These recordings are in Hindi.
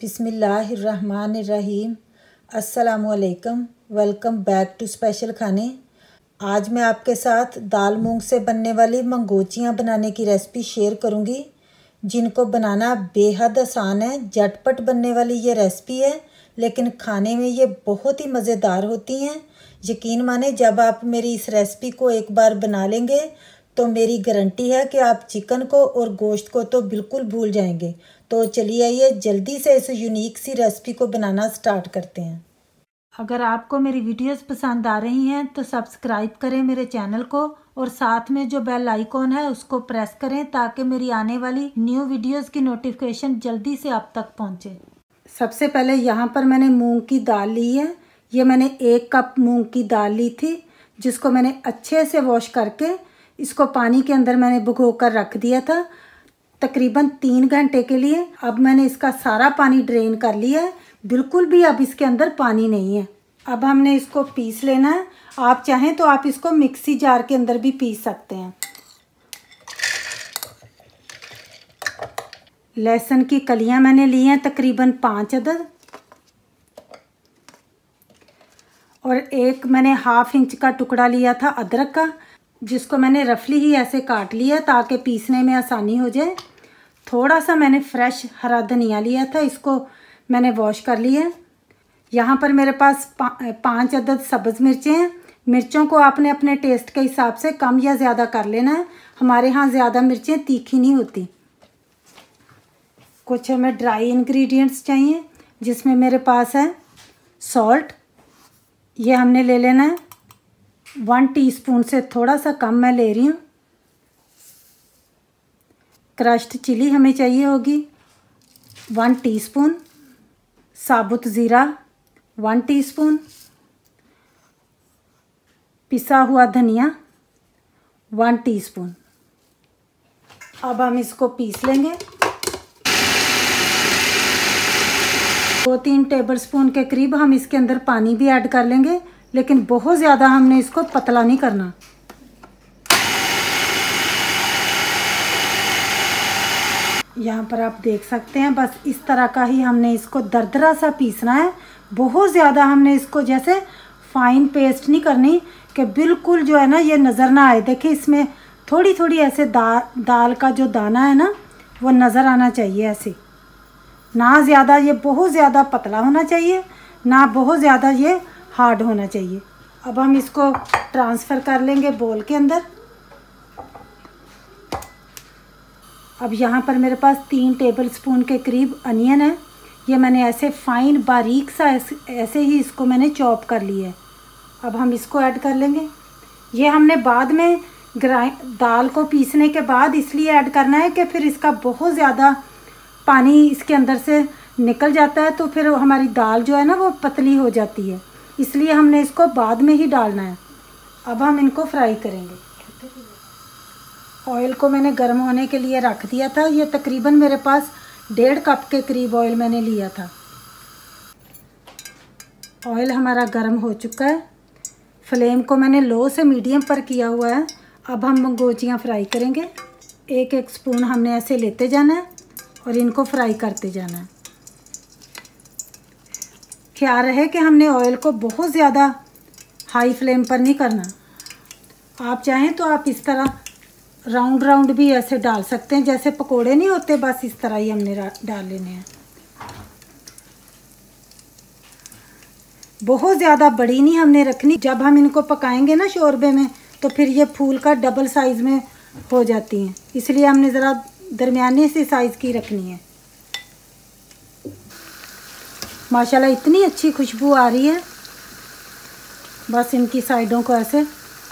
बिस्मिल्लाहिर्रहमानिर्रहीम। अस्सलामुअलैकुम। वेलकम बैक टू स्पेशल खाने। आज मैं आपके साथ दाल मूंग से बनने वाली मंगोचियाँ बनाने की रेसिपी शेयर करूँगी, जिनको बनाना बेहद आसान है। झटपट बनने वाली ये रेसिपी है, लेकिन खाने में ये बहुत ही मज़ेदार होती हैं। यकीन माने जब आप मेरी इस रेसिपी को एक बार बना लेंगे तो मेरी गारंटी है कि आप चिकन को और गोश्त को तो बिल्कुल भूल जाएंगे। तो चलिए आइए जल्दी से इस यूनिक सी रेसिपी को बनाना स्टार्ट करते हैं। अगर आपको मेरी वीडियोस पसंद आ रही हैं तो सब्सक्राइब करें मेरे चैनल को और साथ में जो बेल आइकॉन है उसको प्रेस करें ताकि मेरी आने वाली न्यू वीडियोस की नोटिफिकेशन जल्दी से आप तक पहुँचे। सबसे पहले यहाँ पर मैंने मूँग की दाल ली है। ये मैंने 1 कप मूँग की दाल ली थी, जिसको मैंने अच्छे से वॉश करके इसको पानी के अंदर मैंने भिगो कर रख दिया था तकरीबन 3 घंटे के लिए। अब मैंने इसका सारा पानी ड्रेन कर लिया है, बिल्कुल भी अब इसके अंदर पानी नहीं है। अब हमने इसको पीस लेना है। आप चाहें तो आप इसको मिक्सी जार के अंदर भी पीस सकते हैं। लहसुन की कलियां मैंने ली हैं तकरीबन 5 अदद, और एक मैंने ½ इंच का टुकड़ा लिया था अदरक का, जिसको मैंने रफली ही ऐसे काट लिया ताकि पीसने में आसानी हो जाए। थोड़ा सा मैंने फ्रेश हरा धनिया लिया था, इसको मैंने वॉश कर लिया। यहाँ पर मेरे पास 5 अदद सब्ज़ मिर्चें हैं। मिर्चों को आपने अपने टेस्ट के हिसाब से कम या ज़्यादा कर लेना है। हमारे यहाँ ज़्यादा मिर्चें तीखी नहीं होती। कुछ हमें ड्राई इंग्रेडिएंट्स चाहिए, जिसमें मेरे पास है सॉल्ट। ये हमने ले लेना है 1 टीस्पून से थोड़ा सा कम मैं ले रही हूँ। क्रश्ड चिली हमें चाहिए होगी 1 टीस्पून। साबुत ज़ीरा 1 टीस्पून। पिसा हुआ धनिया 1 टीस्पून। अब हम इसको पीस लेंगे। 2-3 टेबलस्पून के करीब हम इसके अंदर पानी भी ऐड कर लेंगे, लेकिन बहुत ज़्यादा हमने इसको पतला नहीं करना। यहाँ पर आप देख सकते हैं, बस इस तरह का ही हमने इसको दरदरा सा पीसना है। बहुत ज़्यादा हमने इसको जैसे फाइन पेस्ट नहीं करनी कि बिल्कुल जो है ना ये नज़र ना आए। देखिए इसमें थोड़ी थोड़ी ऐसे दाल का जो दाना है ना वो नज़र आना चाहिए। ऐसे ना ज़्यादा ये बहुत ज़्यादा पतला होना चाहिए, ना बहुत ज़्यादा ये हार्ड होना चाहिए। अब हम इसको ट्रांसफ़र कर लेंगे बोल के अंदर। अब यहाँ पर मेरे पास 3 टेबलस्पून के करीब अनियन है। ये मैंने ऐसे फाइन बारीक सा ऐसे ही इसको मैंने चॉप कर लिया है। अब हम इसको ऐड कर लेंगे। ये हमने बाद में दाल को पीसने के बाद इसलिए ऐड करना है कि फिर इसका बहुत ज़्यादा पानी इसके अंदर से निकल जाता है, तो फिर हमारी दाल जो है ना वो पतली हो जाती है, इसलिए हमने इसको बाद में ही डालना है। अब हम इनको फ्राई करेंगे। ऑयल को मैंने गर्म होने के लिए रख दिया था। ये तकरीबन मेरे पास 1.5 कप के करीब ऑयल मैंने लिया था। ऑयल हमारा गर्म हो चुका है। फ्लेम को मैंने लो से मीडियम पर किया हुआ है। अब हम मंगोचियाँ फ्राई करेंगे। 1-1 स्पून हमने ऐसे लेते जाना है और इनको फ्राई करते जाना है। ख्याल रहे कि हमने ऑयल को बहुत ज़्यादा हाई फ्लेम पर नहीं करना। आप चाहें तो आप इस तरह राउंड राउंड भी ऐसे डाल सकते हैं, जैसे पकोड़े नहीं होते, बस इस तरह ही हमने डाल लेने हैं। बहुत ज़्यादा बड़ी नहीं हमने रखनी। जब हम इनको पकाएंगे ना शोरबे में तो फिर ये फूल का डबल साइज़ में हो जाती हैं, इसलिए हमने ज़रा दरमियाने से साइज़ की रखनी है। माशाल्लाह इतनी अच्छी खुशबू आ रही है। बस इनकी साइडों को ऐसे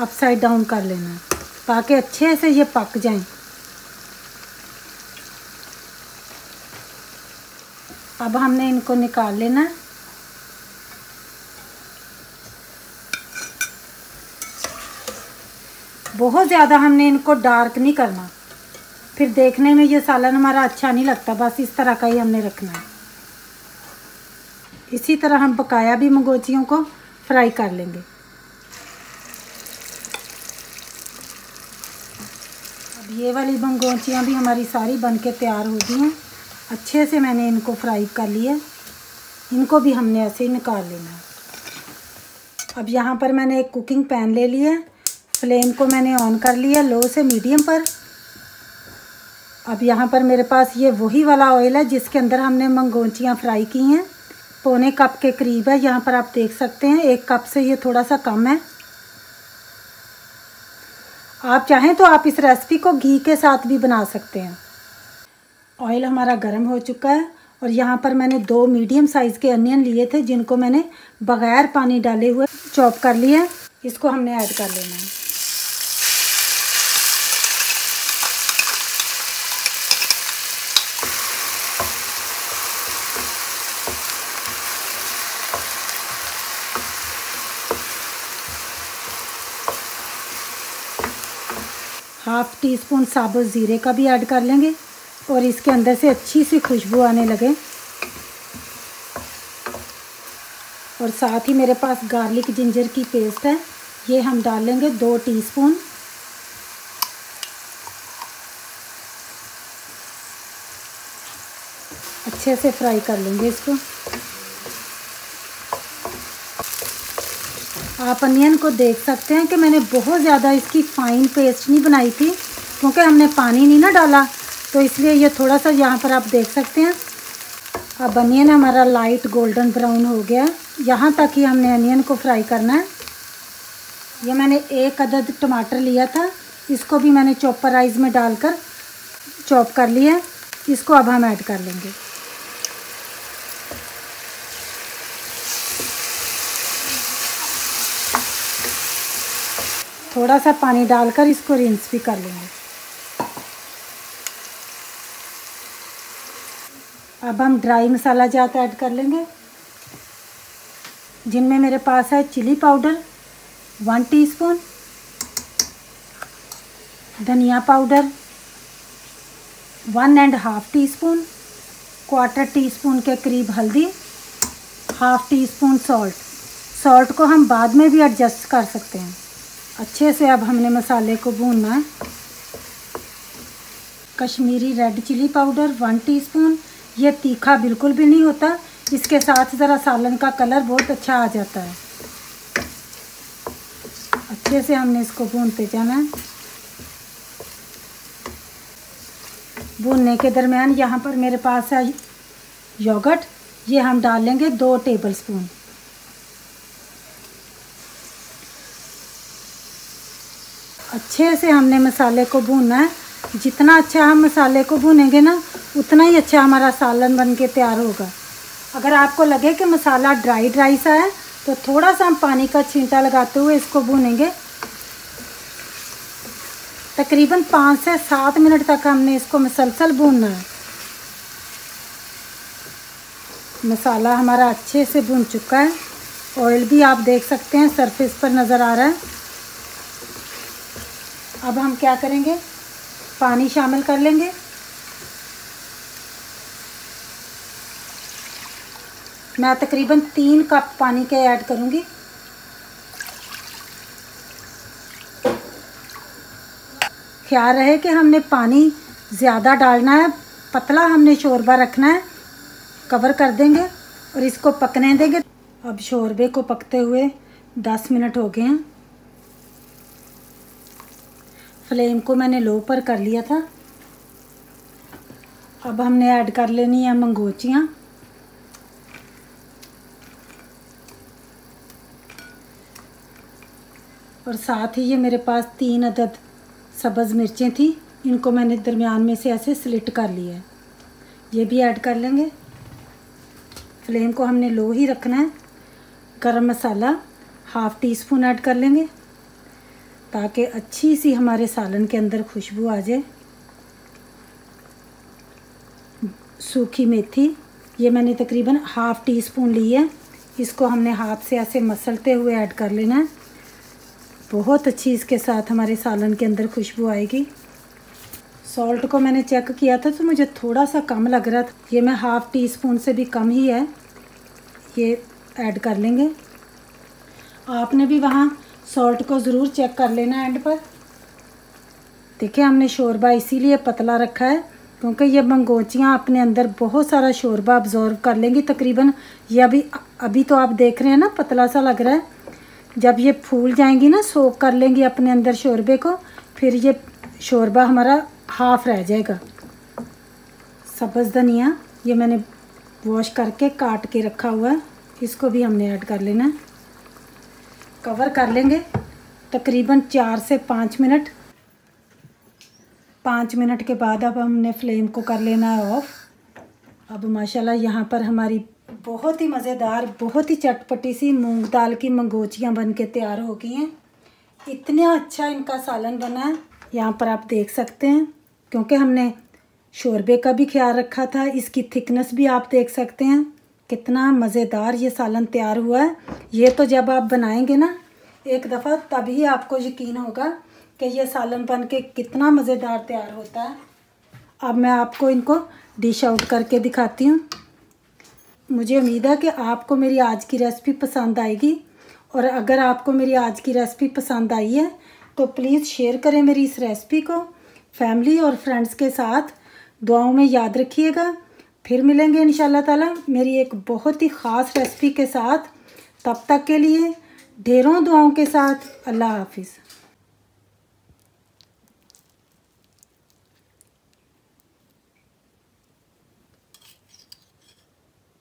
अपसाइड डाउन कर लेना है ताकि अच्छे से ये पक जाएं। अब हमने इनको निकाल लेना है। बहुत ज़्यादा हमने इनको डार्क नहीं करना, फिर देखने में ये सालन हमारा अच्छा नहीं लगता। बस इस तरह का ही हमने रखना है। इसी तरह हम बकाया भी मंगोचियों को फ्राई कर लेंगे। अब ये वाली मंगोचियाँ भी हमारी सारी बनके तैयार हो गई हैं। अच्छे से मैंने इनको फ्राई कर लिया। इनको भी हमने ऐसे ही निकाल लेना है। अब यहाँ पर मैंने एक कुकिंग पैन ले लिया, फ्लेम को मैंने ऑन कर लिया लो से मीडियम पर। अब यहाँ पर मेरे पास ये वही वाला ऑयल है जिसके अंदर हमने मंगोचियाँ फ्राई की हैं। पौने कप के करीब है, यहाँ पर आप देख सकते हैं, 1 कप से ये थोड़ा सा कम है। आप चाहें तो आप इस रेसिपी को घी के साथ भी बना सकते हैं। ऑयल हमारा गर्म हो चुका है और यहाँ पर मैंने 2 मीडियम साइज़ के अनियन लिए थे जिनको मैंने बगैर पानी डाले हुए चॉप कर लिए। इसको हमने ऐड कर लेना है। हाफ टीस्पून साबुत ज़ीरे का भी ऐड कर लेंगे और इसके अंदर से अच्छी सी खुशबू आने लगे। और साथ ही मेरे पास गार्लिक जिंजर की पेस्ट है, ये हम डाल लेंगे 2 टीस्पून। अच्छे से फ्राई कर लेंगे इसको। आप अनियन को देख सकते हैं कि मैंने बहुत ज़्यादा इसकी फ़ाइन पेस्ट नहीं बनाई थी क्योंकि हमने पानी नहीं ना डाला, तो इसलिए ये थोड़ा सा यहाँ पर आप देख सकते हैं। अब अनियन हमारा लाइट गोल्डन ब्राउन हो गया, यहाँ तक ही हमने अनियन को फ्राई करना है। ये मैंने एक अदद टमाटर लिया था, इसको भी मैंने चॉपराइज़ में डालकर चॉप कर लिया। इसको अब हम ऐड कर लेंगे। थोड़ा सा पानी डालकर इसको रिंस भी कर लेंगे। अब हम ड्राई मसाला ज़्यादा ऐड कर लेंगे जिनमें मेरे पास है चिली पाउडर 1 टीस्पून, धनिया पाउडर 1½ टीस्पून, 1/4 टीस्पून के करीब हल्दी, 1/2 टीस्पून सॉल्ट। सॉल्ट को हम बाद में भी एडजस्ट कर सकते हैं। अच्छे से अब हमने मसाले को भूनना है। Kashmiri red chilli powder 1 teaspoon, ये तीखा बिल्कुल भी नहीं होता, इसके साथ ज़रा सालन का कलर बहुत अच्छा आ जाता है। अच्छे से हमने इसको भूनते जाना है। भूनने के दरमियान यहाँ पर मेरे पास है योगर्ट, ये हम डाल लेंगे 2 टेबलस्पून। अच्छे से हमने मसाले को भूनना है। जितना अच्छा हम मसाले को भूनेंगे ना, उतना ही अच्छा हमारा सालन बन के तैयार होगा। अगर आपको लगे कि मसाला ड्राई ड्राई सा है तो थोड़ा सा हम पानी का छींटा लगाते हुए इसको भूनेंगे। तकरीबन 5 से 7 मिनट तक हमने इसको मुसलसल भूनना है। मसाला हमारा अच्छे से भून चुका है। ऑयल भी आप देख सकते हैं सरफेस पर नज़र आ रहा है। अब हम क्या करेंगे, पानी शामिल कर लेंगे। मैं तकरीबन 3 कप पानी के ऐड करूँगी। ख्याल रहे कि हमने पानी ज़्यादा डालना है, पतला हमने शोरबा रखना है। कवर कर देंगे और इसको पकने देंगे। अब शोरबे को पकते हुए 10 मिनट हो गए हैं। फ्लेम को मैंने लो पर कर लिया था। अब हमने ऐड कर लेनी है मंगोचियाँ। और साथ ही ये मेरे पास 3 अदद सब्ज़ मिर्चें थी, इनको मैंने दरमियान में से ऐसे स्लिट कर लिया है, ये भी ऐड कर लेंगे। फ्लेम को हमने लो ही रखना है। गरम मसाला 1/2 टीस्पून ऐड कर लेंगे ताकि अच्छी सी हमारे सालन के अंदर खुशबू आ जाए। सूखी मेथी ये मैंने तकरीबन 1/2 टीस्पून ली है, इसको हमने हाथ से ऐसे मसलते हुए ऐड कर लेना है। बहुत अच्छी इसके साथ हमारे सालन के अंदर खुशबू आएगी। सॉल्ट को मैंने चेक किया था तो मुझे थोड़ा सा कम लग रहा था, ये मैं 1/2 टीस्पून से भी कम ही है, ये ऐड कर लेंगे। आपने भी वहाँ सॉल्ट को ज़रूर चेक कर लेना एंड पर। देखिए हमने शोरबा इसीलिए पतला रखा है क्योंकि ये मंगोचियाँ अपने अंदर बहुत सारा शोरबा अब्जॉर्व कर लेंगी तकरीबन। ये अभी तो आप देख रहे हैं ना, पतला सा लग रहा है। जब ये फूल जाएंगी ना, सोख कर लेंगी अपने अंदर शोरबे को, फिर ये शोरबा हमारा हाफ रह जाएगा। सब्ज़ धनिया ये मैंने वॉश करके काट के रखा हुआ है, इसको भी हमने ऐड कर लेना है। कवर कर लेंगे तकरीबन 4 से 5 मिनट। 5 मिनट के बाद अब हमने फ्लेम को कर लेना है ऑफ़। अब माशाल्लाह यहाँ पर हमारी बहुत ही मज़ेदार, बहुत ही चटपटी सी मूंग दाल की मंगोचियाँ बन के तैयार हो गई हैं। इतना अच्छा इनका सालन बना है, यहाँ पर आप देख सकते हैं। क्योंकि हमने शोरबे का भी ख्याल रखा था, इसकी थिकनेस भी आप देख सकते हैं। कितना मज़ेदार ये सालन तैयार हुआ है। ये तो जब आप बनाएंगे ना एक दफ़ा, तभी आपको यकीन होगा कि ये सालन बन के कितना मज़ेदार तैयार होता है। अब मैं आपको इनको डिश आउट करके दिखाती हूँ। मुझे उम्मीद है कि आपको मेरी आज की रेसिपी पसंद आएगी, और अगर आपको मेरी आज की रेसिपी पसंद आई है तो प्लीज़ शेयर करें मेरी इस रेसिपी को फैमिली और फ्रेंड्स के साथ। दुआओं में याद रखिएगा। फिर मिलेंगे इंशाल्लाह ताला मेरी एक बहुत ही ख़ास रेसिपी के साथ। तब तक के लिए ढेरों दुआओं के साथ अल्लाह हाफिज़।